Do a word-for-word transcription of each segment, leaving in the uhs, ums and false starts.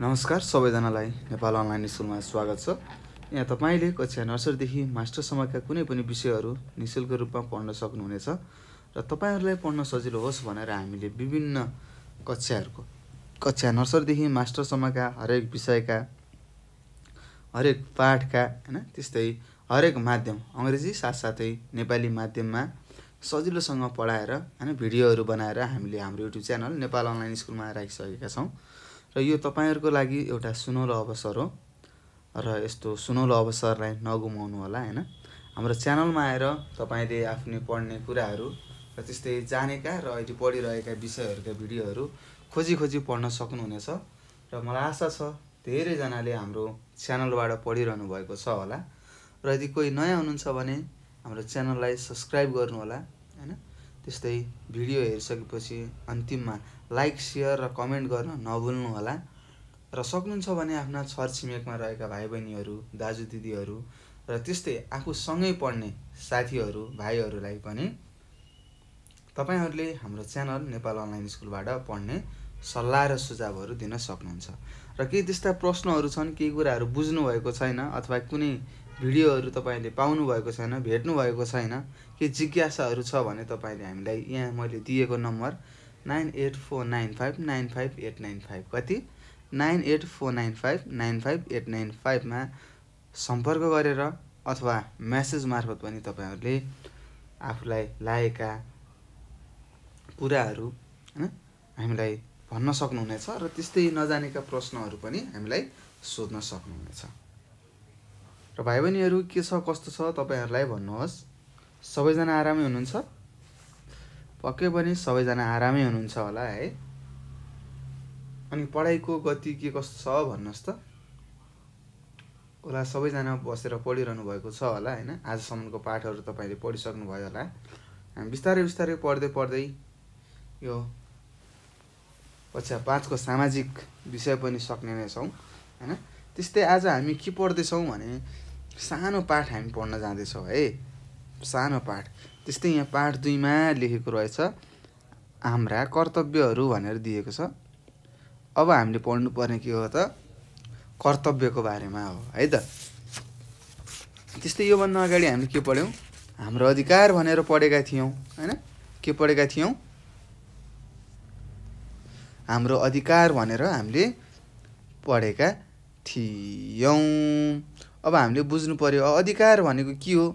नमस्कार सबैजनालाई नेपाल अनलाइन स्कुलमा स्वागत छ। यहाँ तपाईले कक्षा नर्सरी देखि मास्टरसम्मका कुनै पनि विषयहरू निशुल्क रूपमा पढ्न सक्नुहुनेछ र तपाईहरुलाई पढ्न सजिलो होस् भनेर हामीले विभिन्न कक्षाहरुको कक्षा नर्सरी देखि मास्टरसम्मका हरेक विषयका हरेक पाठका हैन त्यस्तै हरेक माध्यम अंग्रेजी साथसाथै नेपाली माध्यममा सजिलोसँग पढाएर हैन भिडियोहरू बनाएर हामीले हाम्रो YouTube च्यानल नेपाल अनलाइन स्कुलमा राखिसकेका छौं र यो तपाईहरुको लागि एउटा सुनौलो अवसर हो र यस्तो सुनौलो अवसरलाई नगुमाउनु होला हैन। हाम्रो च्यानलमा आएर तपाईले आफ्नो पढ्ने कुराहरू र त्यस्तै जानेका र अहिले पढिरहेका विषयहरुका भिडियोहरू खोजी खोजी पढ्न सक्नुहुनेछ र मलाई आशा छ धेरै जनाले हाम्रो च्यानलबाट पढिरहनु भएको छ होला र यदि कोही नयाँ हुनुहुन्छ भने हाम्रो च्यानललाई सब्स्क्राइब गर्नु होला हैन। त्यस्तै भिडियो हेरिसकेपछि अन्तिममा लाइक शेयर र कमेन्ट गर्न नभुल्नु होला र सक्नुहुन्छ भने आफ्ना छरछिमेकमा रहेका भाइ बहिनीहरू दाजु दिदीहरू र त्यस्तै आफू सँगै पढ्ने साथीहरू भाइहरूलाई पनि तपाईहरुले हाम्रो च्यानल नेपाल अनलाइन स्कुलबाट पढ्ने सल्लाह र सुझावहरू दिन सक्नुहुन्छ र केही त्यस्ता प्रश्नहरू छन् केही कुराहरू बुझ्नु भएको छैन अथवा कुनै भिडियोहरु तपाईले पाउनु भएको छैन भेट्नु भएको छैन के जिज्ञासाहरु छ भने तपाईले हामीलाई यहाँ मैले दिएको number nine eight four nine five nine five eight nine five कति nine eight four nine five nine five eight nine five मा सम्पर्क गरेर अथवा मेसेज मार्फत पनि तपाईहरुले आफुलाई लागेका कुराहरु हैन हामीलाई भन्न सक्नुहुनेछ र त्यस्तै नजानेका प्रश्नहरु पनि हामीलाई सोध्न सक्नुहुनेछ र भाइ बहिनीहरु के छ कस्तो छ तपाईहरुलाई भन्नुहोस्। सबैजना आरामै हुनुहुन्छ पक्कै पनि सबैजना आरामै हुनुहुन्छ होला है। अनि पढाइको गति के कस्तो छ भन्नुहोस् त होला। सबैजना बसेर पढिरहनु भएको छ होला हैन। आजसम्मको पाठहरु तपाईले पढिसक्नु भयो होला। हामी बिस्तारै बिस्तारै पढ्दै पढ्दै यो कक्षा पाँच को सामाजिक विषय पनि सक्ने नै छौं हैन। त्यस्तै आज हामी के पढ्दै छौं भने सानो पाठ हामी पढ्न जाँदै छौं है। सानो पाठ त्यस्तै यहाँ पाठ दुई मा लेखेको रहेछ हाम्रा कर्तव्यहरू भनेर दिएको छ। अब हामीले पढ्नु पर्ने के हो त कर्तव्यको बारेमा हो है त। त्यस्तै यो भन्दा अगाडि हामी के पढ्यौं हाम्रो अधिकार भनेर पढेका थियौं हैन। के पढेका थियौं हाम्रो अधिकार भनेर हामीले पढेका थियौं। अब हामीले बुझ्नु पर्यो अधिकार भनेको के हो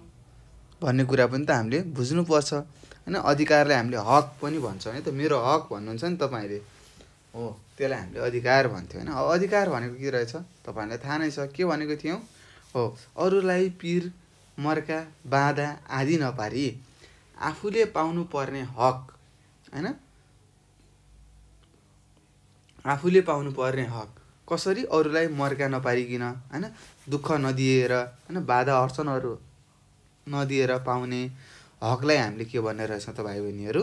भन्ने कुरा पनि त हामीले बुझ्नु पर्छ हैन। अधिकारलाई हामीले हक पनि भन्छौं है त। मेरो हक भन्नुहुन्छ नि तपाईले हो त्यसलाई हामीले अधिकार भन्थ्यौ हैन। अधिकार भनेको के रहेछ तपाईलाई थाहा नै छ के भनेको थियौं हो अरूलाई पीर मर्का बाधा आदि नपारी आफूले पाउनु पर्ने हक हैन। आफूले पाउनु पर्ने हक कसरी अरूलाई मर्का नपारिकिन हैन दुःख नदिएर हैन बाधा अर्चनहरु नदिएर पाउने हकलाई हामीले के भन्ने रहेछ त भाइ बहिनीहरु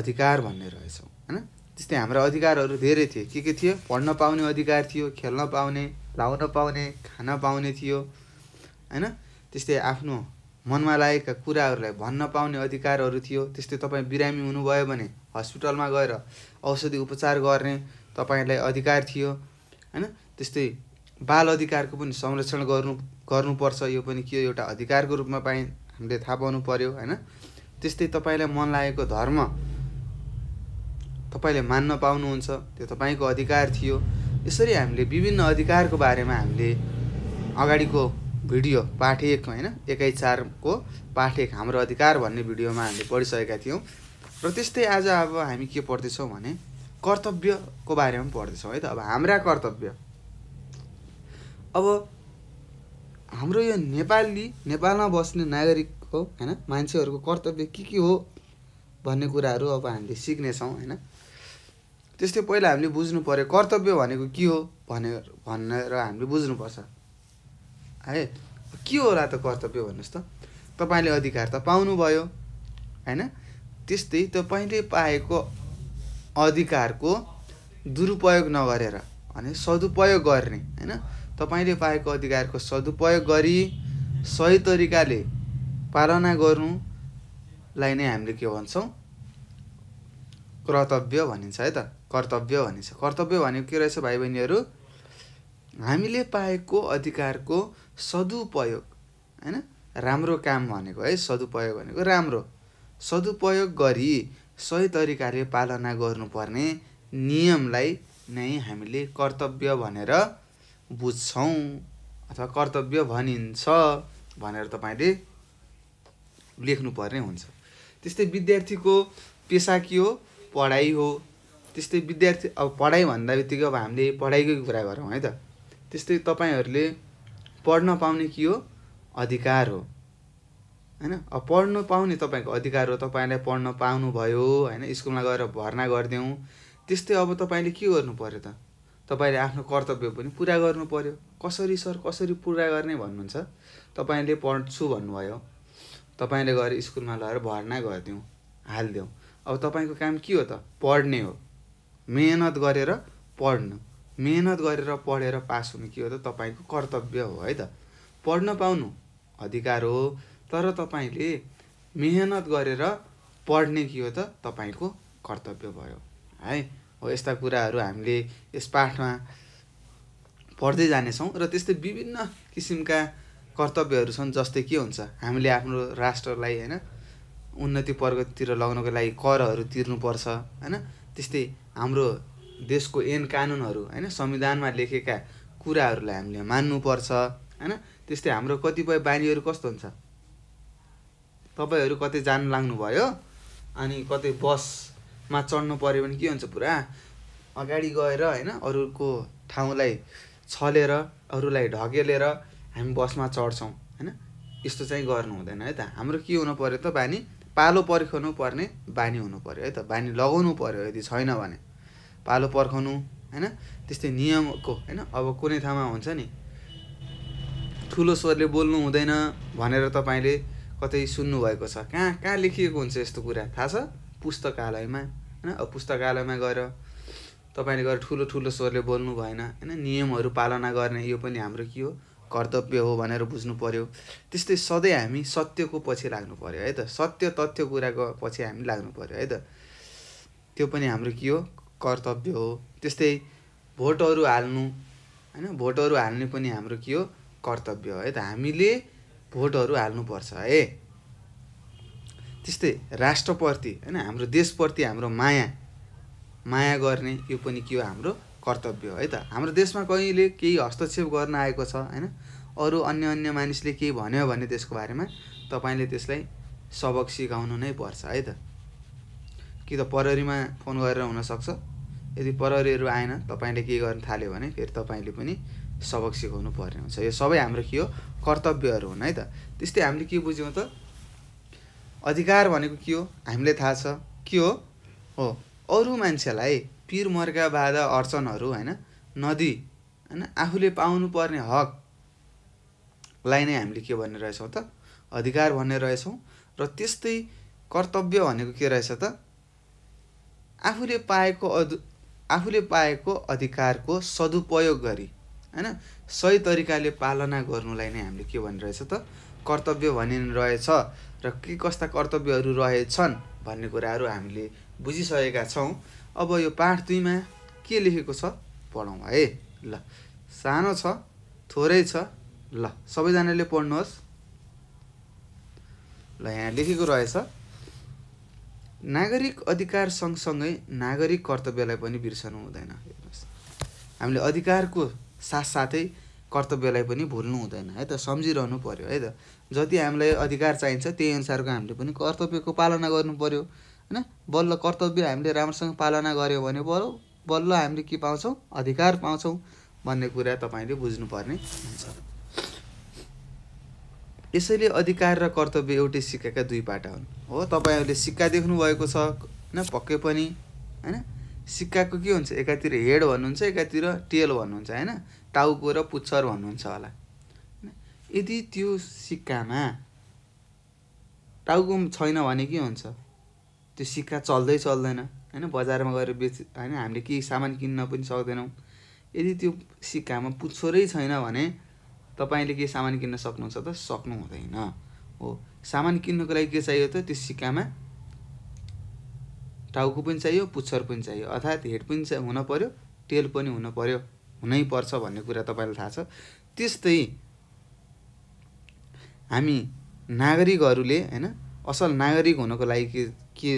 अधिकार भन्ने रहेछौं हैन। त्यस्तै हाम्रो अधिकारहरु धेरै थिए के के थियो पढ्न पाउने अधिकार थियो खेल्न पाउने लाउन पाउने खान पाउने थियो हैन। त्यस्तै आफ्नो मनमा लागेका कुराहरुलाई भन्न पाउने अधिकारहरु थियो। त्यस्तै तपाई बिरामी हुनुभयो भने अस्पतालमा गएर औषधि उपचार गर्ने तपाईलाई अधिकार थियो हैन। त्यस्तै बाल अधिकारको पनि संरक्षण गर्नु गर्नुपर्छ यो पनि के एउटा अधिकारको रूपमा पाइ हामीले थाहा पाउनु पर्यो हैन। त्यस्तै तपाईलाई मन लागेको धर्म तपाईले मान्न पाउनुहुन्छ त्यो तपाईको अधिकार थियो। यसरी हामीले विभिन्न अधिकारको बारेमा हामीले अगाडिको भिडियो पाठ एक हैन एक्काइस चार को पाठ एक हाम्रो अधिकार भन्ने भिडियोमा हामीले पढिसकेका थियौं र त्यस्तै आज अब हामी के पढ्दै छौं भने कर्तव्य को बारेमा पढ्दै छौं है त। अब हाम्रा कर्तव्य अब हाम्रो यो नेपाली नेपालमा बस्ने नागरिकको हैन मान्छेहरुको कर्तव्य के के हो भन्ने कुराहरु अब हामीले सिक्ने छौं हैन। त्यस्तै पहिला हामीले बुझ्नु पर्यो कर्तव्य भनेको के हो भनेर भनेर हामीले बुझ्नु पर्छ है। के होला त कर्तव्य भन्नुस् त। तपाईले अधिकार त पाउनु भयो हैन। त्यस्तै तपाईले पाएको अधिकारको दुरुपयोग नगरेर अनि सदुपयोग गर्ने हैन। तपाईले पाएको अधिकारको सदुपयोग गरी सही तरिकाले पालना गर्नुलाई नै हामीले के भन्छौं कर्तव्य भनिन्छ है त। कर्तव्य भनिन्छ कर्तव्य भनेको के रहेछ भाइ बहिनीहरु हामीले पाएको अधिकारको सदुपयोग, हैन, राम्रो काम भनेको है, सदुपयोग भनेको राम्रो सदुपयोग गरी सही तरिकाले पालना गर्नुपर्ने नियमलाई नै हामीले कर्तव्य भनेर बुझ्छौं अथवा कर्तव्य भनिन्छ भनेर तपाईले लेख्नुपर्ने हुन्छ। त्यस्तै विद्यार्थीको पेशा के हो? पढाइ हो। त्यस्तै विद्यार्थी अब पढाइ भन्दा बित्तिकै अब हामीले पढाइकै कुरा गरौँ है त। त्यस्तै तपाईहरुले पढ्न पाउने के हो? अधिकार हो, हैन। अब पढ्न पाउने तपाईको अधिकार हो, तपाईले पढ्न पाउनु भयो, हैन, स्कुलमा गएर भर्ना गर्दियौ। त्यस्तै अब तपाईले के गर्नु पर्यो त? तपाईले आफ्नो कर्तव्य पनि पूरा गर्नु पर्यो। कसरी सर, कसरी पूरा गर्ने भन्नुहुन्छ? तपाईले पढ्छु भन्नुभयो, तपाईले गएर स्कुलमा लगेर भर्ना गर्दियौ, हालदियौ। अब तपाईको काम के हो त? पढ्ने हो, मेहनत गरेर पढ्नु। मेहनत गरेर पढेर पास हुनु के हो त? तपाईको कर्तव्य हो है त। पढ्न पाउनु अधिकार हो, तर तपाईले मेहनत गरेर पढ्ने के हो त? तपाईको कर्तव्य भयो है। हो यस्ता कुराहरु हामीले यस पाठमा पढ्दै जाने छौं र त्यस्तै विभिन्न किसिमका कर्तव्यहरु छन्। जस्तै के हुन्छ? हामीले आफ्नो राष्ट्रलाई, हैन, उन्नति प्रगतितिर लगाउनको लागि करहरु तिर्नु पर्छ, हैन। त्यस्तै हाम्रो देशको ऐन कानूनहरु, हैन, संविधानमा लेखेका कुराहरुलाई हामीले मान्नु पर्छ, हैन। त्यस्तै हाम्रो कतिपय बानीहरु कस्तो हुन्छ? तपाईहरु कतै जान लाग्नु भयो अनि कतै बसमा चढ्नु पर्यो भने के हुन्छ? पुरा अगाडि गएर, हैन, अरूको ठाउँलाई छलेर, अरूलाई ढकेलेर हामी बसमा चढ्छौं, हैन। यस्तो चाहिँ गर्नु हुँदैन है त। हाम्रो के हुनु पर्यो त? बानी, पालो पर्खनु पर्ने बानी हुनु पर्यो है त। बानी लगाउनु पर्यो, यदि छैन भने पालो पर्खनु, हैन। त्यस्तै नियमको, हैन, अब कुनै ठाउँमा हुन्छ नि ठुलो स्वरले बोल्नु हुँदैन भनेर तपाईले कतै सुन्नु भएको छ। कहाँ कहाँ लेखिएको हुन्छ यस्तो कुरा? थाहा छ? पुस्तकालयमा, हैन। अब पुस्तकालयमा गएर तपाईले गएर ठुलो ठुलो स्वरले बोल्नु भएन, हैन। नियमहरु पालना गर्ने, यो पनि हाम्रो के हो? कर्तव्य हो भनेर बुझ्नु पर्यो। त्यस्तै सधैं हामी सत्यको पछि लाग्नु पर्यो है त। सत्य तथ्य कुराको पछि हामी लाग्नु पर्यो है त। त्यो पनि हाम्रो के हो? कर्तव्य हो। त्यस्तै भोटहरु हाल्नु, हैन, भोटहरु हाल्ने पनि हाम्रो के हो? कर्तव्य हो है त। हामीले भोटहरु हाल्नु पर्छ है। त्यस्तै राष्ट्रप्रति, हैन, हाम्रो देशप्रति हाम्रो माया माया गर्ने, यो पनि के हो? हाम्रो कर्तव्य हो है त। हाम्रो देशमा कहिले केही हस्तक्षेप गर्न आएको छ, हैन, अरू अन्य अन्य मानिसले केही भन्यो भने त्यसको बारेमा तपाईले त्यसलाई सबक सिकाउनु नै पर्छ है त। कि त प्रहरीमा फोन गरेर हुन सक्छ। यदि प्रहरीहरु आएन, तपाईले के गर्न थाल्यो भने फेरि तपाईले पनि सबक सिकाउनु पर्ने हुन्छ। यो सबै हाम्रो के हो? कर्तव्यहरु हुन् है त। त्यस्तै हामीले के बुझ्यौ त? अधिकार भनेको के हो? हामीलाई थाहा छ के हो? हो, अरू मान्छेलाई पीर मर्का बाधा अर्चनहरु, हैन, नदी, हैन, आफूले पाउनु पर्ने हकलाई नै हामीले के भन्ने रहेछौं त? अधिकार भन्ने रहेछौं। र त्यस्तै कर्तव्य भनेको के रहेछ त? आफूले पाएको आफूले पाएको अधिकारको सदुपयोग गरी, हैन, सही तरिकाले पालना गर्नुलाई नै हामीले के भनिरहेछ त? कर्तव्य भनिने रहेछ। र के कस्ता कर्तव्यहरु रहेछन् भन्ने कुराहरु हामीले बुझिसकेका छौं। अब यो पाठ दुई मा के लेखेको छ पढौं है। ल, सानो छ, थोरै छ, ल सबैजनाले पढ्नुहोस्। ल, यहाँ लेखेको रहेछ नागरिक अधिकार सँगसँगै नागरिक कर्तव्यलाई पनि बिर्सनु हुँदैन। हामीले अधिकारको साथसाथै कर्तव्यलाई पनि भुल्नु हुँदैन है त। सम्झिरहनु पर्यो है त। जति हामीलाई अधिकार चाहिन्छ त्यही अनुसारको हामीले पनि कर्तव्यको पालना गर्नु पर्यो, हैन। बल्ल कर्तव्य हामीले राम्रोसँग पालना गर्यो भने बल्ल बल्ल हामीले के पाउँछौं? अधिकार पाउँछौं भन्ने कुरा तपाईले बुझ्नुपर्ने हुन्छ। यसैले अधिकार र कर्तव्य एउटै सिक्काका दुई पाटा हुन्। हो, तपाईहरुले सिक्का देख्नु भएको छ, हैन, पक्कै पनि, हैन। सिक्काको के हुन्छ? एकातिर हेड भन्नुहुन्छ, एकातिर टेल भन्नुहुन्छ, हैन, टाउको र पुच्छर भन्नुहुन्छ होला, हैन। यदि त्यो सिक्कामा टाउको छैन भने के हुन्छ? त्यो सिक्का चल्दै चल्दैन, हैन। बजारमा गएर बेच, हैन, हामीले केही सामान किन्न पनि सक्दैनौं। यदि त्यो सिक्कामा पुच्छरै छैन भने तपाईले के सामान किन्न सक्नुहुन्छ त? सक्नु हुँदैन। हो, सामान किन्नको लागि के चाहियो त? त्यो सिक्कामा टाउको पनि चाहियो, पुच्छर पनि चाहियो, अर्थात् हेड पनि हुन पर्यो, टेल पनि हुन पर्यो, हुनैपर्छ भन्ने कुरा तपाईलाई थाहा छ। त्यस्तै हामी नागरिकहरूले हैन असल नागरिक हुनको लागि के के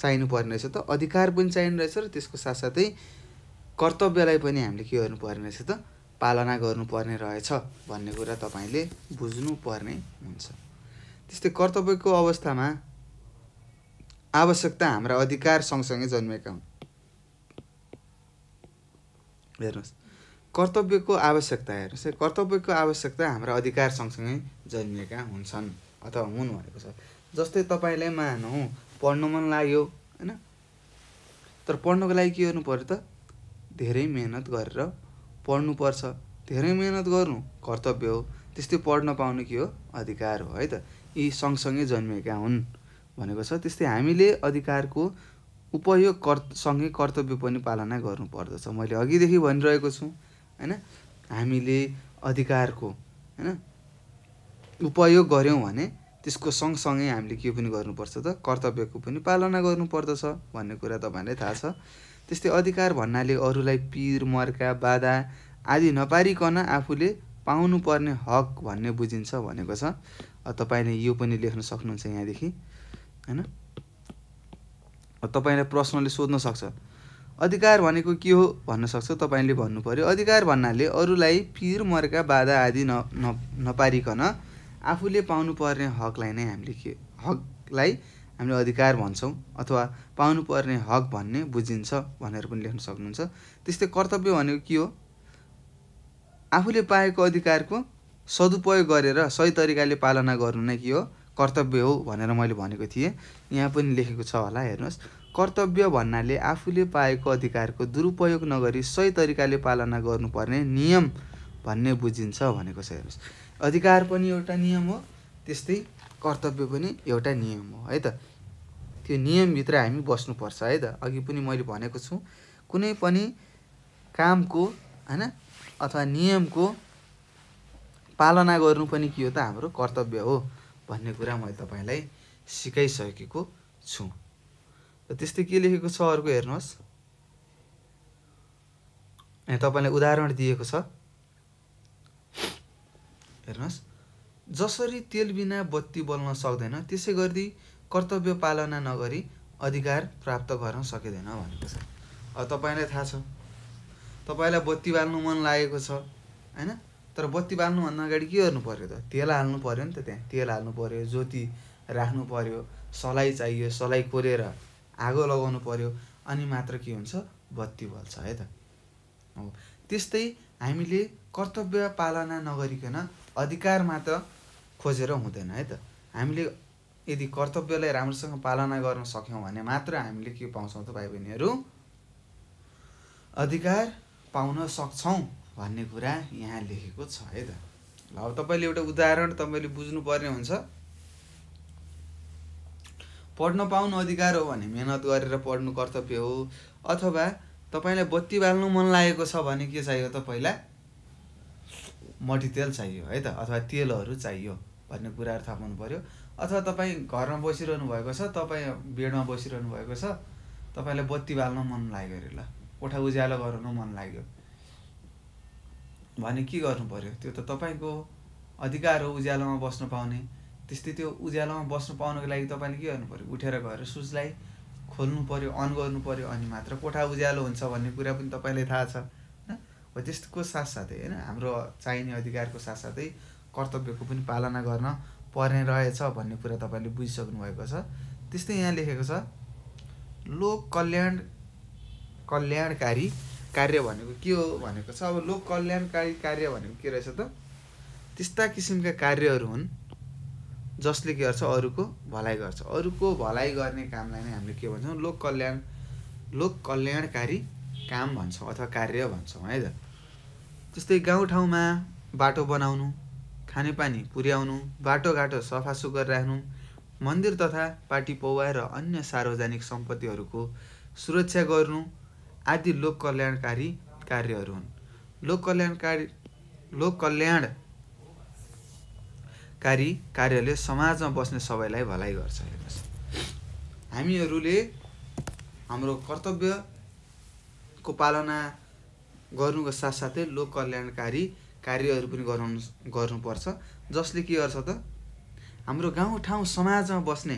चाहिनु पर्ने रहेछ त, अधिकार पनि चाहिनु रहेछ र त्यसको साथसाथै कर्तव्यलाई पनि हामीले के गर्नु पर्ने रहेछ त, पालना गर्नुपर्ने रहेछ भन्ने कुरा तपाईले बुझ्नु पर्ने हुन्छ। त्यस्तै कर्तव्यको अवस्थामा आवश्यकता हाम्रा अधिकार सँगसँगै जन्मेका हुन्। हेर्नुस्, कर्तव्यको आवश्यकता हेर्नुस् कर्तव्यको आवश्यकता हाम्रा अधिकार सँगसँगै जन्मेका हुन्छन् अथवा हुन भनेको छ। जस्तै तपाईलाई मानौ पढ्न मन लाग्यो हैन, तर पढ्नको लागि के गर्नु पर्यो त, धेरै मेहनत गरेर पढ्नु पर्छ। धेरै मेहनत गर्नु कर्तव्य हो, त्यस्तै पढ्न पाउनु के हो, अधिकार हो है त। यी सँगसँगै जन्मेका हुन् भनेको छ। त्यस्तै हामीले अधिकारको उपयोग कर्त सँगै कर्तव्य पनि पालना गर्नुपर्दछ। मैले अघिदेखि भनिरहेको छु हैन, हामीले अधिकारको हैन उपयोग गर्यौं भने त्यसको सँगसँगै हामीले के पनि गर्नुपर्छ त, कर्तव्यको पनि पालना गर्नुपर्दछ भन्ने कुरा तपाईलाई थाहा छ। त्यस्तै अधिकार भन्नाले अरूलाई पीर मर्का बाधा आदि नपारिकन आफूले पाउनुपर्ने हक भन्ने बुझिन्छ भनेको छ। तपाईले यो पनि लेख्न सक्नुहुन्छ यहाँदेखि हैन। तपाईलाई प्रश्नले सोध्न सक्छ अधिकार भनेको के हो भन्न सक्छ। तपाईले भन्नु पर्यो अधिकार भन्नाले अरूलाई पीर मर्का बाधा आदि न, न नपारिकन आफूले पाउनुपर्ने हकलाई नै हामीले के हकलाई हामीले अधिकार भन्छौँ अथवा पाउनुपर्ने हक भन्ने बुझिन्छ भनेर पनि लेख्न सक्नुहुन्छ। त्यस्तै कर्तव्य भनेको के हो, आफूले पाएको अधिकारको सदुपयोग गरेर सही तरिकाले पालना गर्नु नै के हो, कर्तव्य हो भनेर मैले भनेको थिएँ। यहाँ पनि लेखेको छ होला हेर्नुहोस्, कर्तव्य भन्नाले आफूले पाएको अधिकारको दुरुपयोग नगरी सही तरिकाले पालना गर्नुपर्ने नियम भन्ने बुझिन्छ भनेको छ। हेर्नुहोस्, अधिकार पनि एउटा नियम हो, त्यस्तै कर्तव्य पनि एउटा नियम हो है त। त्यो नियमभित्र हामी बस्नुपर्छ है त। अघि पनि मैले भनेको छु, कुनै पनि कामको हैन अथवा नियमको पालना गर्नु पनि के हो त, हाम्रो कर्तव्य हो भन्ने कुरा मैले तपाईलाई सिकाइसकेको छु। र त्यस्तै के लेखेको छ अर्को हेर्नुहोस्, तपाईलाई उदाहरण दिएको छ हेर्नुहोस्, जसरी तेल बिना बत्ती बल्न सक्दैन त्यसै गरी कर्तव्य पालना नगरी अधिकार प्राप्त गर्न सकिँदैन भनेको छ। अब तपाईलाई थाहा छ, तपाईलाई बत्ती बाल्नु मन लागेको छ हैन, तर बत्ती बाल्नुभन्दा अगाडि के गर्नु पर्यो त, तेल हाल्नु पर्यो नि त। त्यहाँ तेल हाल्नु पर्यो, ज्योति राख्नु पर्यो, सलाई चाहियो, सलाई कोरेर आगो लगाउनु पर्यो, अनि मात्र के हुन्छ, बत्ती बल्छ है त। हो, त्यस्तै हामीले कर्तव्य पालना नगरिकन अधिकार मात्र खोजेर हुँदैन है त। हामीले यदि कर्तव्यलाई राम्रोसँग पालना गर्न सक्यौँ भने मात्र हामीले के पाउँछौँ त भाइ बहिनीहरू, अधिकार पाउन सक्छौँ भन्ने कुरा यहाँ लेखेको छ है त। ल, अब तपाईँले एउटा उदाहरण तपाईँले बुझ्नुपर्ने हुन्छ। पढ्न पाउनु अधिकार हो भने मेहनत गरेर पढ्नु कर्तव्य हो, अथवा तपाईँलाई बत्ती बाल्नु मन लागेको छ भने के चाहियो त, पहिला मट्टितेल चाहियो है त, अथवा तेलहरू चाहियो भन्ने कुराहरू थाहा पाउनु पर्यो। अथवा तपाईँ घरमा बसिरहनु भएको छ, तपाईँ बेडमा बसिरहनु भएको छ, तपाईँलाई बत्ती बाल्न मन लाग्यो अरे, ल कोठा उज्यालो गराउनु मन लाग्यो भने के गर्नु पर्यो, त्यो त तपाईँको अधिकार हो उज्यालोमा बस्न पाउने। त्यस्तै त्यो उज्यालोमा बस्न पाउनको लागि तपाईँले के गर्नु पर्यो, उठेर गएर स्विचलाई खोल्नु पर्यो, अन गर्नु पर्यो, अनि मात्र कोठा उज्यालो हुन्छ भन्ने कुरा पनि तपाईँलाई थाहा छ हैन। हो, त्यसको साथसाथै हैन हाम्रो चाहिने अधिकारको साथसाथै कर्तव्यको पनि पालना गर्न पर्ने रहेछ भन्ने कुरा तपाईँले बुझिसक्नु भएको छ। त्यस्तै यहाँ लेखेको छ, लोक कल्याण कल्याणकारी कार्य भनेको के हो भनेको छ। अब लोक कल्याणकारी कार्य भनेको के रहेछ त, त्यस्ता किसिमका कार्यहरू हुन् जसले के गर्छ, अरूको भलाइ गर्छ। अरूको भलाइ गर्ने कामलाई नै हामीले के भन्छौँ, लोक कल्याण लोक कल्याणकारी काम भन्छौँ अथवा कार्य भन्छौँ है त। त्यस्तै गाउँठाउँमा बाटो बनाउनु, खानेपानी पुर्याउनु, बाटोघाटो सफासुग्घर राख्नु, मन्दिर तथा पाटी पौवा र अन्य सार्वजनिक सम्पत्तिहरूको सुरक्षा गर्नु आदि लोक कल्याणकारी कार्यहरू हुन्। लोक कल्याणकारी लोक कल्याणकारी कार्यले समाजमा बस्ने सबैलाई भलाइ गर्छ। हेर्नुहोस्, हामीहरूले हाम्रो कर्तव्यको पालना गर्नुको साथसाथै लोक कल्याणकारी कार्यहरु पनि गराउनु गर्नुपर्छ जसले के गर्छ त हाम्रो गाउँ ठाउँ समाजमा बस्ने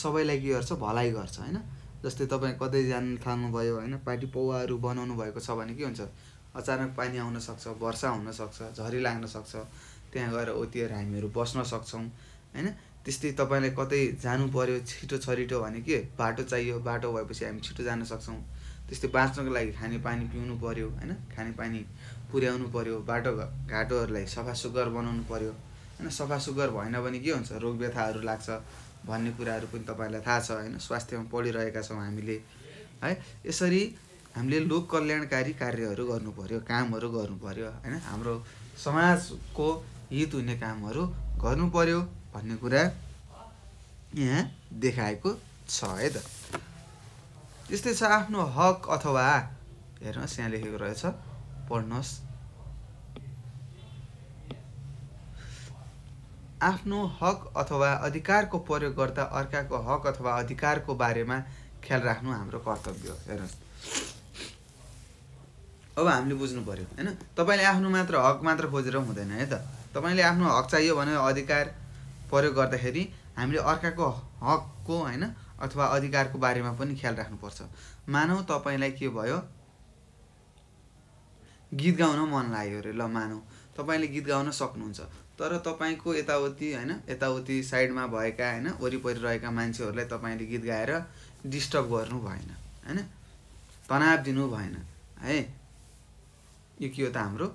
सबैलाई के गर्छ भलाइ गर्छ हैन। जस्तै तपाई कतै जान थाल्नुभयो हैन पाटी पौवाहरु बनाउनु भएको छ भने के हुन्छ अचानक पानी आउन सक्छ, वर्षा हुन सक्छ, झरी लाग्न सक्छ, त्यहाँ गएर ओतिएर हामीहरु बस्न सक्छौं हैन। त्यस्तै तपाईले कतै जानु पर्यो छिटो छरिटो भने के बाटो चाहियो, बाटो भएपछि हामी छिटो जान सक्छौं। त्यस्तै बाँच्नको लागि खाने पानी पिउनु पर्यो हैन, खाने पानी पुर्याउनु पर्यो, बाटो घाटोहरुलाई सफा सुग्घर बनाउनु पर्यो हैन। सफा सुग्घर भएन भने के हुन्छ रोग व्यथाहरु लाग्छ भन्ने कुराहरु पनि तपाईलाई थाहा छ हैन, स्वास्थ्यमा पढिरहेका छौं हामीले है। यसरी हामीले लोक कल्याणकारी कार्यहरु गर्नु पर्यो, कामहरु गर्नु पर्यो हैन, हाम्रो समाजको हित हुने कामहरु गर्नु पर्यो भन्ने कुरा यहाँ देखाएको छ है त। त्यस्तै छ आफ्नो हक अथवा हेर्नुहोस् यहाँ लेखेको रहेछ पढ्नुहोस्, आफ्नो हक अथवा अधिकारको प्रयोग गर्दा अर्काको हक अथवा अधिकारको बारेमा ख्याल राख्नु हाम्रो कर्तव्य हो। हेर्नुहोस् अब हामीले बुझ्नु पर्यो हैन, तपाईले आफ्नो मात्र हक मात्र खोजेर हुँदैन है त। तपाईले आफ्नो हक चाहियो भने अधिकार प्रयोग गर्दाखेरि हामीले अर्काको हकको हैन अथवा अधिकारको बारेमा पनि ख्याल राख्नुपर्छ। मानौ तपाईलाई के भयो गीत गाउन मन लाग्यो रे, ल मानौ तपाईले गीत गाउन सक्नुहुन्छ तर तपाईको यताउति हैन यताउति साइडमा भएका हैन वरिपरि रहेका मान्छेहरुलाई तपाईले गीत गाएर डिस्टर्ब गर्नु भएन हैन, तनाव दिनु भएन है। यो के हो त हाम्रो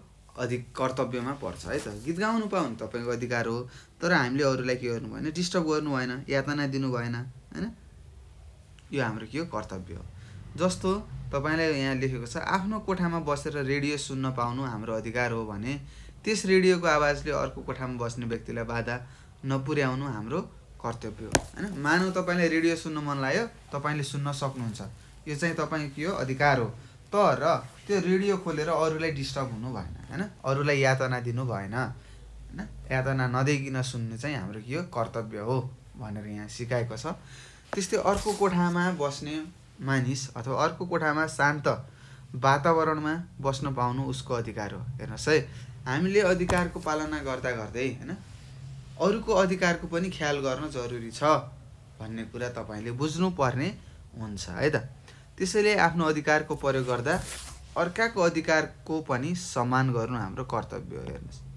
अधिक कर्तव्यमा पर्छ है त। गीत गाउनु पाउनु तपाईको अधिकार हो तर हामीले अरूलाई के गर्नु भएन डिस्टर्ब गर्नु भएन, यातना दिनु भएन हैन, यो हाम्रो के हो कर्तव्य हो। जस्तो तपाईलाई यहाँ लेखेको छ आफ्नो कोठामा बसेर रेडियो सुन्न पाउनु हाम्रो अधिकार हो भने त्यस रेडियोको आवाजले अर्को कोठामा बस्ने व्यक्तिलाई बाधा नपुर्याउनु हाम्रो कर्तव्य हो हैन। मानौ तपाईलाई रेडियो सुन्न मन लाग्यो तपाईले सुन्न सक्नुहुन्छ, यो चाहिँ तपाईको के हो अधिकार हो, तर त्यो रेडियो खोलेर अरूलाई डिस्टर्ब हुनु भएन हैन, अरूलाई यातना दिनु भएन हैन, यातना नदिकिन सुन्नु चाहिँ हाम्रो के हो कर्तव्य हो भनेर यहाँ सिकाएको छ। त्यस्तै अर्को कोठामा बस्ने मानिस अथवा अर्को कोठामा शान्त वातावरणमा बस्न पाउनु उसको अधिकार हो। हेर्नुहोस् है, हामीले अधिकारको पालना गर्दा गर्दै हैन अरूको अधिकारको पनि ख्याल गर्न जरुरी छ भन्ने कुरा तपाईले बुझ्नु पर्ने हुन्छ है त। त्यसैले आफ्नो अधिकारको प्रयोग गर्दा अर्काको अधिकारको पनि सम्मान गर्नु हाम्रो कर्तव्य हो। हेर्नुहोस्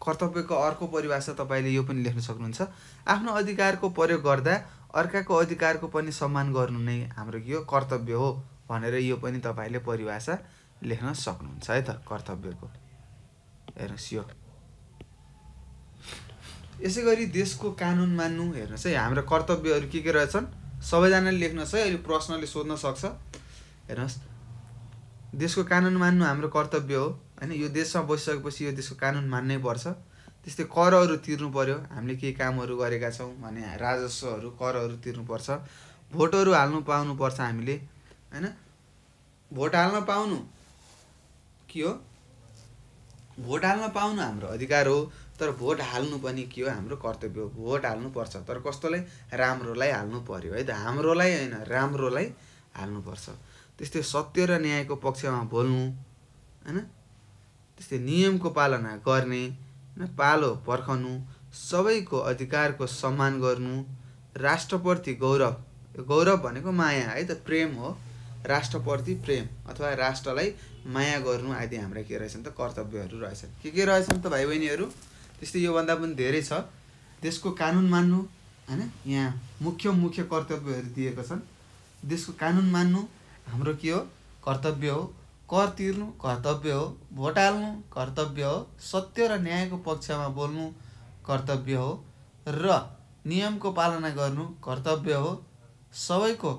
कर्तव्यको अर्को परिभाषा तपाईले यो पनि लेख्न सक्नुहुन्छ, आफ्नो अधिकारको प्रयोग गर्दा अर्काको अधिकारको पनि सम्मान गर्नु नै हाम्रो के हो कर्तव्य हो भनेर यो पनि तपाईले परिभाषा लेख्न सक्नुहुन्छ है त कर्तव्यको। हेर्नुहोस् यो यसै गरी देशको कानुन मान्नु। हेर्नुहोस् है हाम्रो कर्तव्यहरु के के रहेछन् सबैजनाले लेख्नुहोस् है, अहिले प्रश्नले सोध्न सक्छ। हेर्नुहोस् देशको कानुन मान्नु हाम्रो कर्तव्य हो हैन, यो देशमा बसिसकेपछि यो देशको कानुन मान्नै पर्छ। त्यस्तै करहरू तिर्नु पर्यो, हामीले केही कामहरू गरेका छौँ भने राजस्वहरू करहरू तिर्नुपर्छ। भोटहरू हाल्नु पाउनुपर्छ हामीले हैन, भोट हाल्न पाउनु के हो भोट हाल्न पाउनु हाम्रो अधिकार हो तर भोट हाल्नु पनि के हो हाम्रो कर्तव्य हो। भोट हाल्नु पर्छ तर कस्तोलाई राम्रोलाई हाल्नु पर्यो है त, हाम्रोलाई हैन राम्रोलाई हाल्नु पर्छ। त्यस्तै सत्य र न्यायको पक्षमा बोल्नु हैन, त्यस्तै नियमको पालना गर्ने हैन, पालो पर्खनु, सबैको अधिकारको सम्मान गर्नु, राष्ट्रप्रति गौरव, गौरव भनेको माया है त प्रेम हो, राष्ट्रप्रति प्रेम अथवा राष्ट्रलाई माया गर्नु आदि हाम्रा के रहेछन् त कर्तव्यहरू रहेछन्। के के रहेछन् त भाइ बहिनीहरू त्यस्तै यो भन्दा पनि धेरै छ। देशको कानुन मान्नु हैन, यहाँ मुख्य मुख्य कर्तव्यहरू दिएका छन्। देशको कानुन मान्नु हाम्रो के हो कर्तव्य हो, कर तिर्नु कर्तव्य हो, भोट हाल्नु कर्तव्य हो, सत्य र न्यायको पक्षमा बोल्नु कर्तव्य हो र नियमको पालना गर्नु कर्तव्य हो, सबैको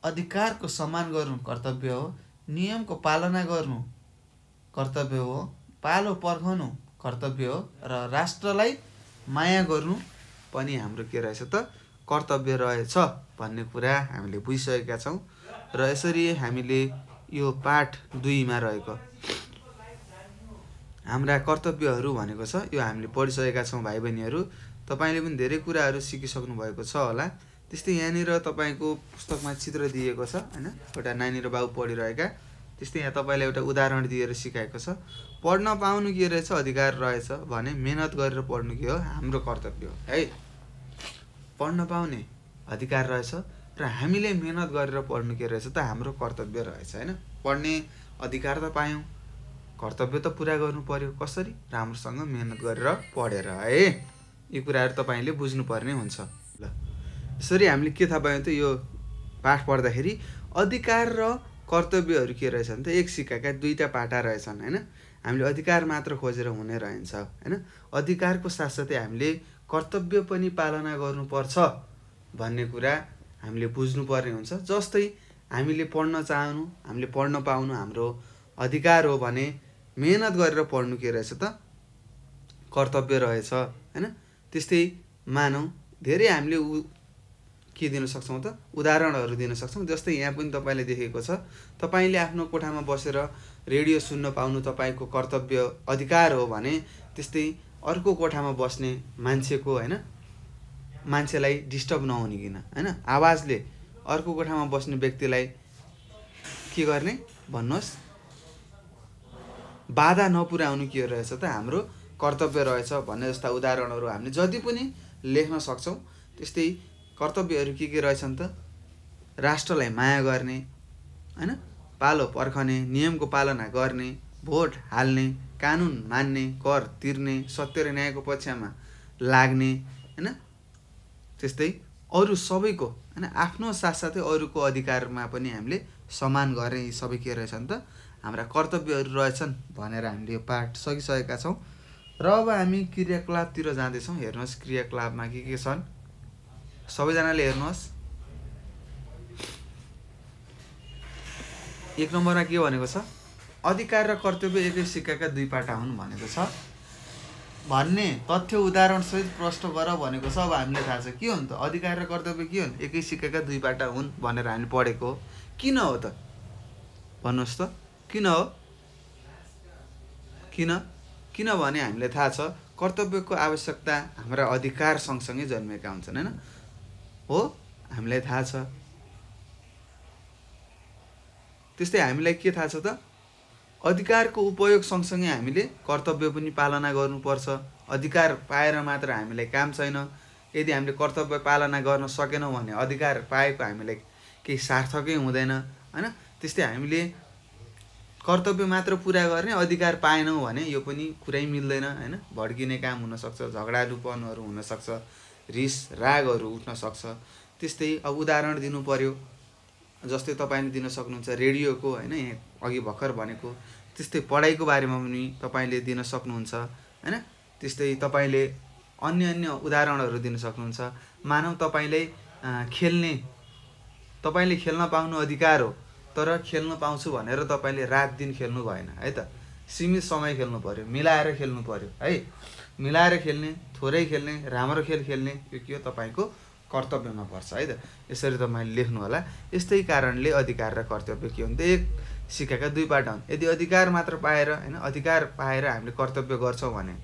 अधिकारको सम्मान गर्नु कर्तव्य हो, नियमको पालना गर्नु कर्तव्य हो, पालो पर्खनु कर्तव्य हो र राष्ट्रलाई माया गर्नु पनि हाम्रो के रहेछ त कर्तव्य रहेछ भन्ने कुरा हामीले बुझिसकेका छौँ। र यसरी हामीले यो पाठ दुईमा रहेको हाम्रा कर्तव्यहरू भनेको छ यो हामीले पढिसकेका छौँ। भाइ बहिनीहरू तपाईँले पनि धेरै कुराहरू सिकिसक्नु भएको छ होला। त्यस्तै यहाँनिर तपाईँको पुस्तकमा चित्र दिएको छ हैन, एउटा नानी र बाबु पढिरहेका त्यस्तै यहाँ तपाईले एउटा उदाहरण दिएर सिकाएको छ। पढ्न पाउनु के रहेछ, अधिकार रहेछ भने मेहनत गरेर पढ्नु के हो, हाम्रो कर्तव्य हो है। पढ्न पाउने अधिकार रहेछ र हामीले मेहनत गरेर पढ्नु के रहेछ त हाम्रो कर्तव्य रहेछ हैन। पढ्ने अधिकार त पायौं, कर्तव्य त पूरा गर्नु पर्यो, कसरी, राम्रोसँग मेहनत गरेर पढेर है। यी कुराहरु तपाईले बुझ्नु पर्ने हुन्छ। ल यसरी हामीले के थाहा पायौं त यो पाठ पढ्दाखेरि अधिकार र कर्तव्यहरु के रहेछन् त एक सिक्काका दुईटा पाटा रहेछन् हैन। हामीले अधिकार मात्र खोजेर हुने रहन्छ हैन, अधिकारको साथसाथै हामीले कर्तव्य पनि पालना गर्नुपर्छ भन्ने कुरा हामीले बुझ्नु पर्ने हुन्छ। जस्तै हामीले पढ्न चाहनु, हामीले पढ्न पाउनु हाम्रो अधिकार हो भने मेहनत गरेर पढ्नु के रहेछ त कर्तव्य रहेछ हैन। त्यस्तै मानौ धेरै हामीले के दिन सक्छौं त उदाहरणहरु दिन सक्छौं। जस्तै यहाँ पनि तपाईले देखेको छ, तपाईले आफ्नो कोठामा बसेर रेडियो सुन्न पाउनु तपाईको कर्तव्य अधिकार हो भने त्यस्तै अर्को कोठामा बस्ने मान्छेको हैन मान्छेलाई डिस्टर्ब नहुने किन हैन, आवाजले अर्को कोठामा बस्ने व्यक्तिलाई के गर्ने भन्नुस्, बाधा नपुर्याउनु के रहेछ त हाम्रो कर्तव्य रहेछ भन्ने जस्ता उदाहरणहरु हामीले जति पनि लेख्न सक्छौं। त्यस्तै कर्तव्यहरु के के रहेछन् त राष्ट्रलाई माया गर्ने हैन, पालो पर्खने, नियमको पालना गर्ने, भोट हाल्ने, कानून मान्ने, कर तिर्ने, सत्य र न्यायको पक्षमा लाग्ने हैन। त्यस्तै अरु सबैको हैन आफ्नो साथसाथै अरुको अधिकारमा पनि हामीले सम्मान गर्ने, यी सबै के रहेछन् त हाम्रा कर्तव्यहरु रहेछन् भनेर हामीले यो पाठ सकिसकेका छौं। र अब हामी क्रियाकलापतिर जाँदै छौं। हेर्नुहोस् क्रियाकलापमा के के छन्, सबैजनाले हेर्नुहोस्। एक नम्बरमा के भनेको छ, अधिकार र कर्तव्य एकै सिक्काका दुई पाटा हुन् भनेको छ भन्ने तथ्य उदाहरण सहित प्रश्न गर भनेको छ। अब हामीले थाहा छ के हो त अधिकार र कर्तव्य के हुन्, एकै सिक्काका दुई पाटा हुन् भनेर हामीले पढेको किन हो त भन्नुस् त किन हो, किन किनभने हामीले थाहा छ कर्तव्यको आवश्यकता हाम्रा अधिकार सँगसँगै जन्मेका हुन्छन् हैन, हो हामीलाई थाहा छ। त्यस्तै हामीलाई के थाहा छ त अधिकारको उपयोग सँगसँगै हामीले कर्तव्य पनि पालना गर्नुपर्छ। अधिकार पाएर मात्र हामीलाई काम छैन, यदि हामीले कर्तव्य पालना गर्न सकेनौं भने अधिकार पाएको हामीलाई केही सार्थकै हुँदैन हैन। त्यस्तै हामीले कर्तव्य मात्र पूरा गर्ने, अधिकार पाएनौं भने यो पनि कुरै मिल्दैन हैन, भड्किने काम हुन सक्छ, झगडालुपनहरु हुन सक्छ, रिस रागहरु उठ्न सक्छ। त्यस्तै अब उदाहरण दिनु पर्यो, जस्तै तपाईले दिन सक्नुहुन्छ रेडियोको हैन, यहाँ अघि भर्खर भनेको। त्यस्तै पढाइको बारेमा पनि तपाईले दिन सक्नुहुन्छ हैन। त्यस्तै तपाईले अन्य अन्य उदाहरणहरु दिन सक्नुहुन्छ। मानौ तपाईले खेल्ने, तपाईले खेल्न पाउनु अधिकार हो, तर खेल्न पाउँछु भनेर तपाईले रात दिन खेल्नु भएन है त, सीमित समय खेल्नु पर्यो, मिलाएर खेल्नु पर्यो है। मिलाएर खेल्ने, थोरै खेल्ने, राम्रो खेल खेल्ने यो के हो तपाईको कर्तव्यमा पर्छ है त। यसरी तपाईले लेख्नु होला। यस्तै कारणले अधिकार र कर्तव्य के हुन्छ, एक सिक्काका दुई पाटा हुन्। यदि अधिकार मात्र पाएर हैन, अधिकार पाएर हामीले कर्तव्य गर्छौं भने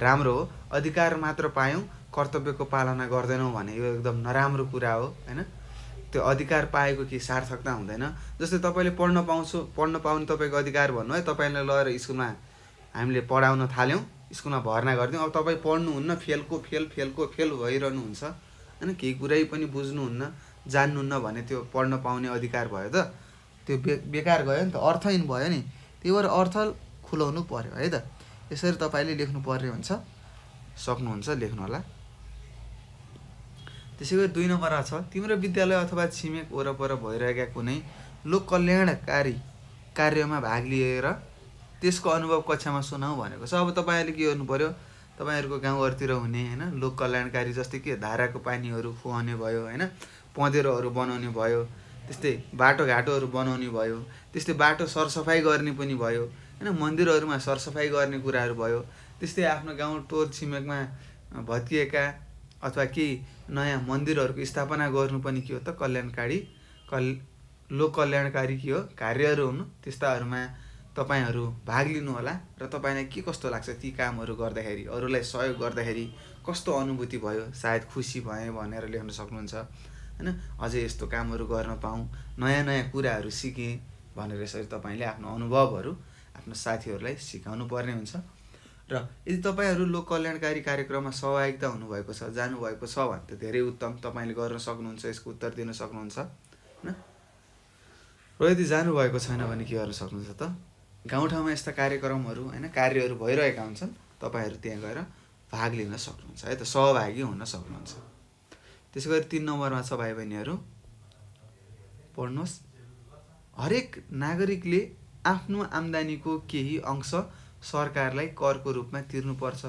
राम्रो हो, अधिकार मात्र पायौं कर्तव्यको पालना गर्दैनौं भने यो एकदम नराम्रो कुरा हो हैन। त्यो अधिकार पाएको के सार्थकता हुँदैन। जस्तै तपाईले पढ्न पाउँछु, पढ्न पाउनु तपाईको अधिकार भन्नु है, तपाईले लएर स्कुलमा हामीले पढाउन थाल्यौं, स्कुलमा भर्ना गर्दियौं, अब तपाई पढ्नुहुन्न, फेलको फेल फेलको फेल भइरहनु हुन्छ हैन, केही कुरै पनि बुझ्नुहुन्न जान्नुहुन्न भने त्यो पढ्न पाउने अधिकार भयो त त्यो बेकार गयो नि त, अर्थहीन भयो नि। त्यही भएर अर्थ खुलाउनु पर्यो है त। यसरी तपाईले लेख्नु पर्ने हुन्छ, सक्नुहुन्छ लेख्नु होला। त्यसैगरी दुई नम्बरमा छ, तिम्रो विद्यालय अथवा छिमेक वरपर भइरहेका कुनै लोक कल्याणकारी कार्यमा भाग लिएर त्यसको अनुभव कक्षामा सुनाऊ भनेको छ। अब तपाईहरुले के गर्नु पर्यो, तपाईहरुको गाउँहरुतिर हुने हैन लोक कल्याणकारी जस्तै के धाराको पानीहरु खुवाउने भयो हैन, पँधेरोहरु बनाउने भयो, त्यस्तै बाटोघाटोहरु बनाउने भयो, त्यस्तै बाटो सरसफाई गर्ने पनि भयो हैन, मन्दिरहरुमा सरसफाई गर्ने कुराहरु भयो। त्यस्तै आफ्नो गाउँ टोर छिमेकमा भत्किएका अथवा केही नयाँ मन्दिरहरुको स्थापना गर्नु पनि के हो त कल्याणकारी कल लोक कल्याणकारी के हो कार्यहरु हुन्। त्यस्ताहरुमा तपाईहरु भाग लिनु होला र तपाईलाई के कस्तो लाग्छ, ती कामहरु गर्दाखेरि अरूलाई सहयोग गर्दाखेरि कस्तो अनुभूति भयो, सायद खुसी भए भनेर लेख्न सक्नुहुन्छ हैन। अझै यस्तो कामहरु गर्न पाऊँ, नयाँ नयाँ कुराहरु सिकेँ भनेर यसरी तपाईले आफ्नो अनुभवहरु आफ्नो साथीहरुलाई सिकाउनु पर्ने हुन्छ। र यदि तपाईहरु लोक कल्याणकारी कार्यक्रममा सहभागिता हुनु भएको छ जानु भएको छ भने त धेरै उत्तम, तपाईले गर्न सक्नुहुन्छ, यसको उत्तर दिन सक्नुहुन्छ हैन। र यदि जानु भएको छैन भने के गर्न सक्नुहुन्छ त गाउँठाउँमा यस्ता कार्यक्रमहरु हैन कार्यहरु भइरहेका हुन्छन्, तपाईहरु त्यहाँ गएर भाग लिन सक्नुहुन्छ है त, सहभागी हुन सक्नुहुन्छ। त्यसैगरी तीन नम्बरमा छ भाइ बहिनीहरु पढ्नुस्, हरेक नागरिकले आफ्नो आम्दानीको केही अंश सरकारलाई करको रूपमा तिर्नुपर्छ।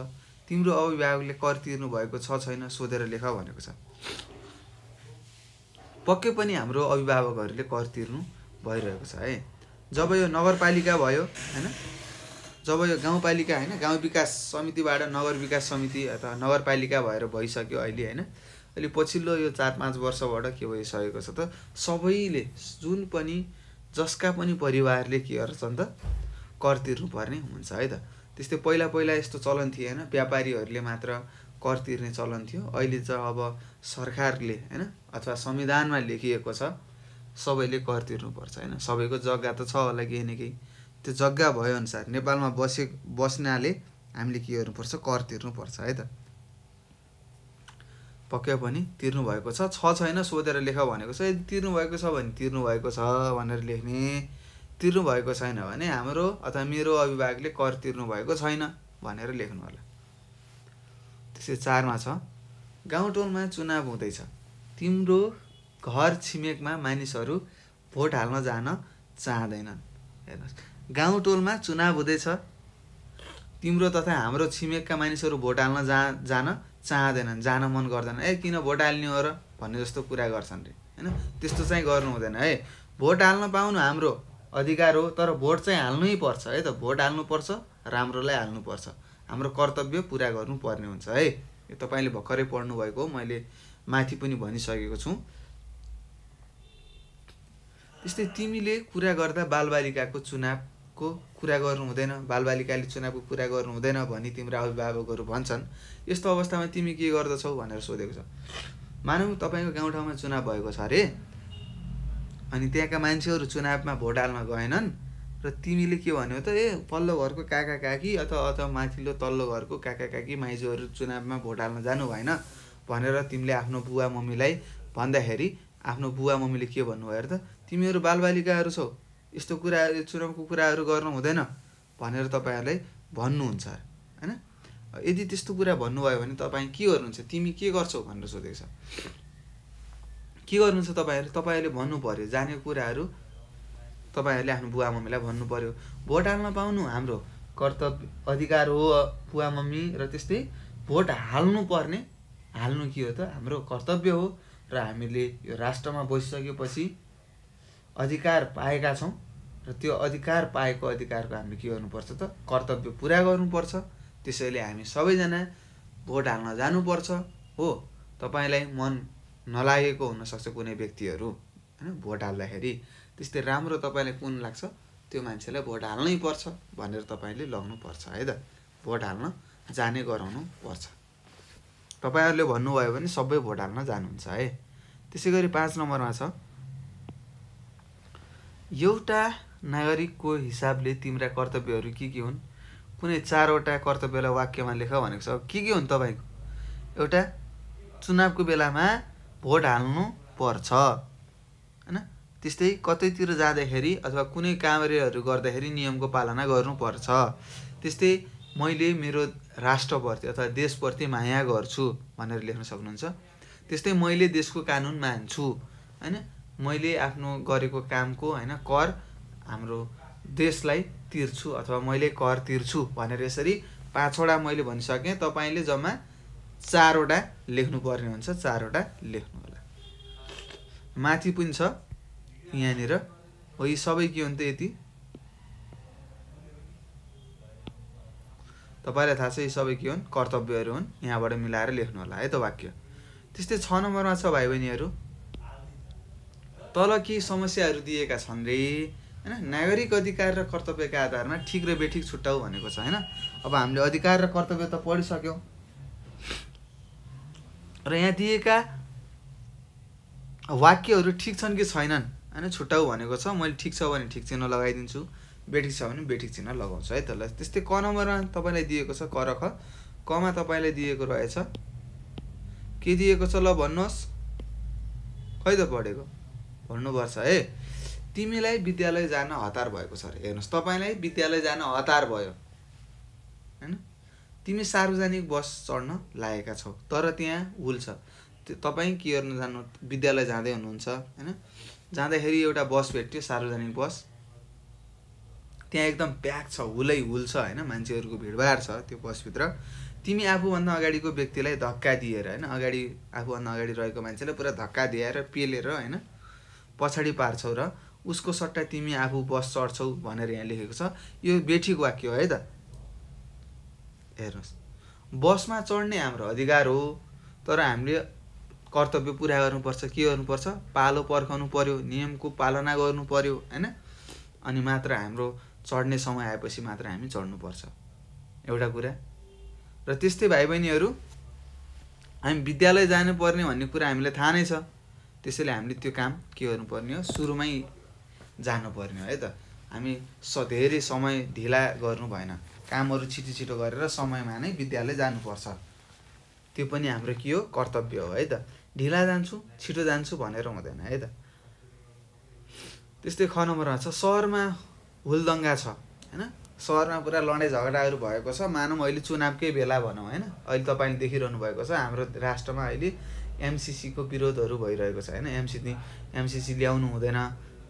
तिम्रो अभिभावकले कर तिर्नु भएको छ छैन सोधेर लेख भनेको छ। पक्कै पनि हाम्रो अभिभावकहरूले कर तिर्नु भइरहेको छ है। जब यो नगरपालिका भयो हैन, जब यो गाउँपालिका हैन गाउँ विकास समितिबाट नगर विकास समिति अथवा नगरपालिका भएर भइसक्यो अहिले हैन, अहिले पछिल्लो यो चार पाँच वर्षबाट के भइसकेको छ त सबैले जुन पनि जसका पनि परिवारले के गर्छन् त कर तिर्नुपर्ने हुन्छ है त। त्यस्तै पहिला पहिला यस्तो चलन थियो हैन, व्यापारीहरूले मात्र कर तिर्ने चलन थियो। अहिले चाहिँ अब सरकारले हैन अथवा संविधानमा लेखिएको छ सबैले कर तिर्नुपर्छ हैन। सबैको जग्गा त छ होला केही न केही, त्यो जग्गा भए अनुसार नेपालमा बसे बस्नाले हामीले के गर्नुपर्छ कर तिर्नुपर्छ है त। पक्कै पनि तिर्नु भएको छ छ छैन सोधेर लेख भनेको छ। यदि तिर्नु भएको छ भने तिर्नु भएको छ भनेर लेख्ने, तिर्नु भएको छैन भने हाम्रो अथवा मेरो अभिभावकले कर तिर्नु भएको छैन भनेर लेख्नु होला। त्यसै चारमा छ गाउँटोलमा चुनाव हुँदैछ, तिम्रो घर छिमेकमा मानिसहरू भोट हाल्न जान चाहँदैनन्। हेर्नुहोस् गाउँटोलमा चुनाव हुँदैछ, तिम्रो तथा हाम्रो छिमेकका मानिसहरू भोट हाल्न जा जान चाहँदैनन्, जान मन गर्दैन। ए किन भोट हाल्ने हो र भन्ने जस्तो कुरा गर्छन् रे हैन। त्यस्तो चाहिँ गर्नु हुँदैन है। भोट हाल्न पाउनु हाम्रो अधिकार हो, तर भोट चाहिँ हाल्नै पर्छ है त। भोट हाल्नु पर्छ, राम्रोलाई हाल्नु पर्छ, हाम्रो कर्तव्य पुरा गर्नुपर्ने हुन्छ है। यो तपाईले भर्खरै पढ्नु भएको हो, मैले माथि पनि भनिसकेको छु। त्यस्तै तिमीले कुरा गर्दा बालबालिकाको चुनावको कुरा गर्नु हुँदैन, बालबालिकाले चुनावको कुरा गर्नु हुँदैन भनी तिम्रो अभिभावकहरू भन्छन्। यस्तो अवस्थामा तिमी के गर्दछौ भनेर सोधेको छ। मानौ तपाईको गाउँठाउँमा चुनाव भएको छ रे, अनि त्यहाँका मान्छेहरू चुनावमा भोट हाल्न गएनन् र तिमीले के भन्यौ त, ए पल्लो घरको काका काकी अथवा अथवा माथिल्लो तल्लो घरको काका काकी माइजूहरू चुनावमा भोट हाल्न जानु भएन भनेर तिमीले आफ्नो बुवा मम्मीलाई भन्दाखेरि आफ्नो बुवा मम्मीले के भन्नुभयो त, तिमीहरू बालबालिकाहरू छौ, यस्तो कुरा चुनावको कुराहरू गर्नु हुँदैन भनेर तपाईहरुलाई भन्नुहुन्छ हैन। यदि त्यस्तो कुरा भन्नुभयो भने तपाई के गर्नुहुन्छ, तिमी के गर्छौ भनेर सोधेको छ। के गर्नुहुन्छ तपाईहरु, तपाईहरुले भन्नु पर्यो जाने कुराहरू, तपाईहरुले आफ्नो बुवा मम्मीलाई भन्नु पर्यो। भोट हाल्न पाउनु हाम्रो कर्तव्य अधिकार हो बुवा मम्मी, र त्यस्तै भोट हाल्नु पर्ने, हाल्नु के हो त हाम्रो कर्तव्य हो, र हामीले यो राष्ट्रमा बसिसकेपछि अधिकार पाएका छौं र त्यो अधिकार पाएको अधिकारको हामीले के गर्नुपर्छ त कर्तव्य पुरा गर्नुपर्छ। त्यसैले हामी सबैजना भोट हाल्न जानुपर्छ हो। तपाईलाई मन नलागेको हुन सक्छ कुनै व्यक्तिहरू हैन भोट हाल्दाखेरि, त्यस्तै राम्रो तपाईलाई कुन लाग्छ त्यो मान्छेलाई भोट हाल्नै पर्छ भनेर तपाईले लग्नुपर्छ है त। भोट हाल्न जाने गराउनु पर्छ। तपाईहरुले भन्नुभयो भने सबै भोट हाल्न जानुहुन्छ है। त्यसैगरी पाँच नम्बरमा छ एउटा नागरिकको हिसाबले तिम्रा कर्तव्यहरू के के हुन्। कुनै चारवटा कर्तव्यलाई वाक्यमा लेख भनेको छ। के के हुन् तपाईको? एउटा चुनावको बेलामा भोट हाल्नु पर्छ हैन। त्यस्तै कतैतिर जाँदाखेरि अथवा कुनै कार्यहरू गर्दाखेरि नियमको पालना गर्नुपर्छ। त्यस्तै मैले मेरो राष्ट्रप्रति अथवा देशप्रति माया गर्छु भनेर लेख्न सक्नुहुन्छ। त्यस्तै मैले देशको कानुन मान्छु हैन, मैले आफ्नो गरेको कामको हैन कर हाम्रो देशलाई तिर्छु अथवा मैले कर तिर्छु भनेर यसरी पाँचवटा मैले भनिसकेँ, तपाईले जम्मा चारवटा लेख्नुपर्ने हुन्छ। चारवटा लेख्नु होला। माथि पनि छ यहाँनिर हो, यी सबै के हुन् त यति तपाईलाई थाहा छ, यी सबै के हुन् कर्तव्यहरू हुन्। यहाँबाट मिलाएर लेख्नु होला है त वाक्य। त्यस्तै छ नम्बरमा छ भाइ बहिनीहरू तल के समस्याहरू दिएका छन् रे हैन। नागरिक अधिकार र कर्तव्यका आधारमा ठिक र बेठिक छुट्याउ भनेको छ हैन। अब हामीले अधिकार र कर्तव्य त पढिसक्यौं र यहाँ दिएका वाक्यहरू ठिक छन् कि छैनन् हैन छुट्टाउ भनेको छ मैले ठीक छ भने ठीक चिन्ह लगाइदिन्छु बेठिक छ भने बेठिक चिन्ह लगाउँछु है त ल। त्यस्तै क नम्बरमा तपाईलाई दिएको छ क र ख, क मा तपाईलाई दिएको रहेछ के दिएको छ ल भन्नुस् खै त पढेको भन्नु पर्छ है। तिमीलाई विद्यालय जान हतार भएको छ हेर्नुस् तपाईलाई विद्यालय जान हतार भयो हैन। तिमी सार्वजनिक बस चढ्न लागेका छौ तर त्यहाँ हुल छ तपाई के गर्न जानु विद्यालय जाँदै हुनुहुन्छ हैन। जाँदाखेरि एउटा बस भेट्यो सार्वजनिक बस, त्यहाँ एकदम प्याक छ हुलै हुल छ हैन मान्छेहरुको भिडभाड छ त्यो बस भित्र। तिमी आफू भन्दा अगाडिको व्यक्तिलाई धक्का दिएर हैन अगाडि आफू भन्दा अगाडि रहेको मान्छेलाई पुरा धक्का दिएर पेलेर हैन पछाडी पार्छौ र उसको सट्टा तिमी आफू बस चढ्छौ भनेर यहाँ लेखेको छ। यो बेठिक वाक्य हो है त हेर्नुस्। बसमा चढ्ने हाम्रो अधिकार हो तर हामीले कर्तव्य पूरा गर्नुपर्छ के गर्नुपर्छ पालो पर्खाउनु पर्यो नियमको पालना गर्नु पर्यो हैन। अनि मात्र हाम्रो चढ्ने समय आएपछि मात्र हामी चढ्नुपर्छ एउटा कुरा। र त्यस्तै भाइ बहिनीहरू हामी विद्यालय जानुपर्ने भन्ने कुरा हामीलाई थाहा नै छ त्यसैले हामीले त्यो काम के गर्नुपर्ने हो सुरुमै जानुपर्ने हो है त। हामी धेरै समय ढिला गर्नु भएन कामहरु छिटो छिटो गरेर समयमा नै विद्यालय जानुपर्छ त्यो पनि हाम्रो के हो कर्तव्य हो है त। ढिला जान्छु छिटो जान्छु भनेर हुँदैन है त। त्यस्तै ख नम्बरमा छ शहरमा हुलदङ्गा छ हैन शहरमा पुरा लडाई झगडाहरू भएको छ मानौँ अहिले चुनावकै बेला भनौँ हैन अहिले तपाईले देखिरहनु भएको छ हाम्रो राष्ट्रमा अहिले एमसीसी को विरोधहरू भइरहेको छ हैन। एमसीसी एमसीसी ल्याउनु हुँदैन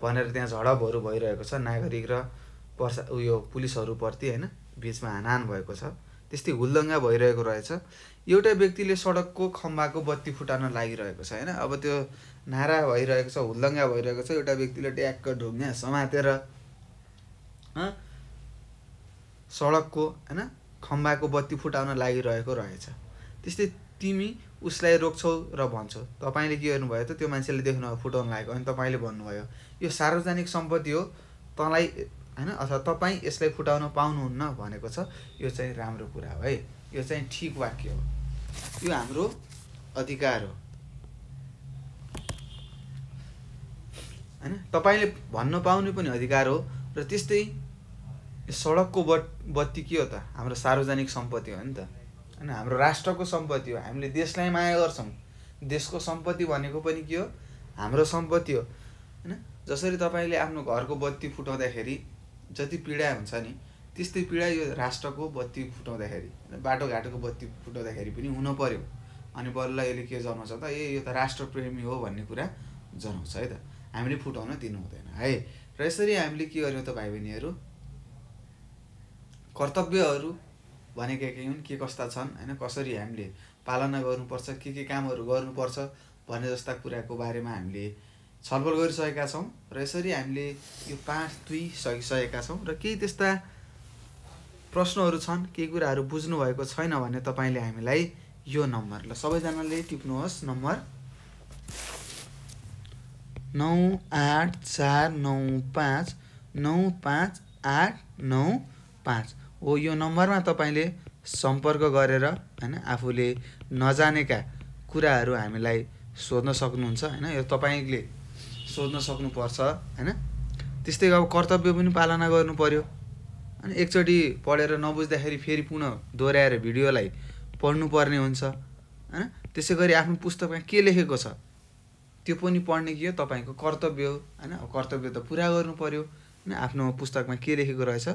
भनेर त्यहाँ झडपहरू भइरहेको छ नागरिक र पर्सा उयो पुलिसहरू प्रति हैन बीचमा हानाहान भएको छ। त्यस्तै हुलदङ्गा भइरहेको रहेछ एउटा व्यक्तिले सडकको खम्बाको बत्ती फुटाउन लागिरहेको छ हैन। अब त्यो नारा भइरहेको छ हुलदङ्गा भइरहेको छ एउटा व्यक्तिले ट्याक्क ढुङ्गा समातेर ह सडकको हैन खम्बाको बत्ती फुटाउन लागिरहेको रहेछ। त्यस्तै तिमी उसलाई रोक्छौ र भन्छौ तपाईले के गर्नुभयो त त्यो मान्छेले देख्नुभयो फुटाउन लागेको अनि तपाईले भन्नुभयो यो सार्वजनिक सम्पत्ति हो तँलाई हैन अथवा तपाई यसलाई फुटाउन पाउनुहुन्न भनेको छ। यो चाहिँ राम्रो कुरा हो है यो चाहिँ ठीक वाक्य हो यो हाम्रो अधिकार हो हैन तपाईले भन्न पाउने पनि अधिकार हो। र त्यस्तै सडकको बत्ती के हो त हाम्रो सार्वजनिक सम्पत्ति हो नि त हैन हाम्रो राष्ट्रको सम्पत्ति हो हामीले देशलाई माया गर्छौं देशको सम्पत्ति भनेको पनि के हो हाम्रो सम्पत्ति हो हैन। जसरी तपाईले आफ्नो घरको बत्ती फुटाउँदाखेरि जति पीडा हुन्छ नि त्यस्तै पीडा यो राष्ट्रको बत्ती फुटाउँदाखेरि बाटोघाटोको बत्ती फुटाउँदाखेरि पनि हुन पर्यो अनि बल्ल यसले के जनाउँछ त ए यो त राष्ट्रप्रेमी हो भन्ने कुरा जनाउँछ है त। हामीले फुटाउन दिनु हुँदैन है। र यसरी हामीले के गर्यौँ त भाइ बहिनीहरू कर्तव्यहरू भनेका के हुन् के कस्ता छन् हैन कसरी हामीले पालना गर्नुपर्छ के के कामहरू गर्नुपर्छ भन्ने जस्ता कुराको बारेमा हामीले छलफल गरिसकेका छौँ। र यसरी हामीले यो पाठ दुई सकिसकेका छौँ र केही त्यस्ता प्रश्नहरु छन् केही कुराहरु बुझ्नु भएको छैन भने तपाईले हामीलाई यो नम्बर ल सबैजनाले टिप्नुहोस् नम्बर नौ आठ चार नौ पाँच नौ पाँच आठ नौ पाँच हो। यो नम्बरमा तपाईले सम्पर्क गरेर हैन आफूले नजानेका कुराहरु हामीलाई सोध्न सक्नुहुन्छ हैन यो तपाईले सोध्न सक्नुपर्छ हैन। त्यस्तै अब कर्तव्य पनि पालना गर्नु पर्यो अनि एकचोटी पढेर नबुझ्दाखेरि फेरि पुनः दोहोऱ्याएर भिडियोलाई पढ्नु पर्ने हुन्छ हैन। त्यसैगरी आफ्नो पुस्तकमा के लेखेको छ त्यो पनि पढ्ने के हो तपाईको कर्तव्य हो हैन। कर्तव्य त पूरा गर्नु पर्यो हैन आफ्नो पुस्तकमा के लेखेको रहेछ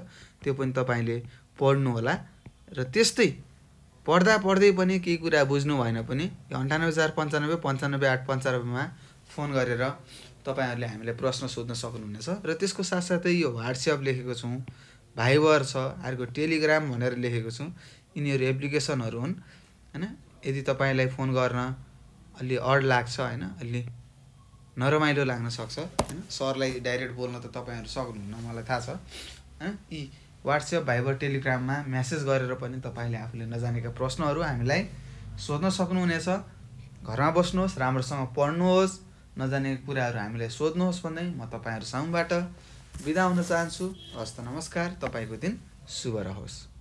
त्यो पनि तपाईले पढ्नु होला। र त्यस्तै पढ्दा पढ्दै पनि केही कुरा बुझ्नु भएन पनि अन्ठानब्बे चार पन्चानब्बे पन्चानब्बे आठ पन्चानब्बे मा फोन गरेर तपाईहरुले हामीलाई प्रश्न सोध्न सक्नुहुनेछ। र त्यसको साथसाथै यो WhatsApp लेखेको छौं भाइबर छ अर्को टेलिग्राम भनेर लेखेको छु यिनीहरू एप्लिकेसनहरु हुन् हैन। यदि तपाईलाई फोन गर्न अलि अड लाग्छ हैन अलि नरमाइलो लाग्न सक्छ हैन सरलाई डाइरेक्ट बोल्न त तपाईहरु सक्नुहुन्न मलाई थाहा छ हैन। यी WhatsApp भाइबर टेलिग्राममा मेसेज गरेर पनि तपाईले आफूले नजानेका प्रश्नहरु हामीलाई सोध्न सक्नुहुनेछ। घरमा बस्नुहोस् राम्रोसँग पढ्नुहोस् नजानेका कुराहरु हामीलाई सोध्नुहोस् भन्दै म तपाईहरु सामूबाट बिदा हुन चाहन्छु। हस्त नमस्कार। तपाईको दिन शुभ रहोस्।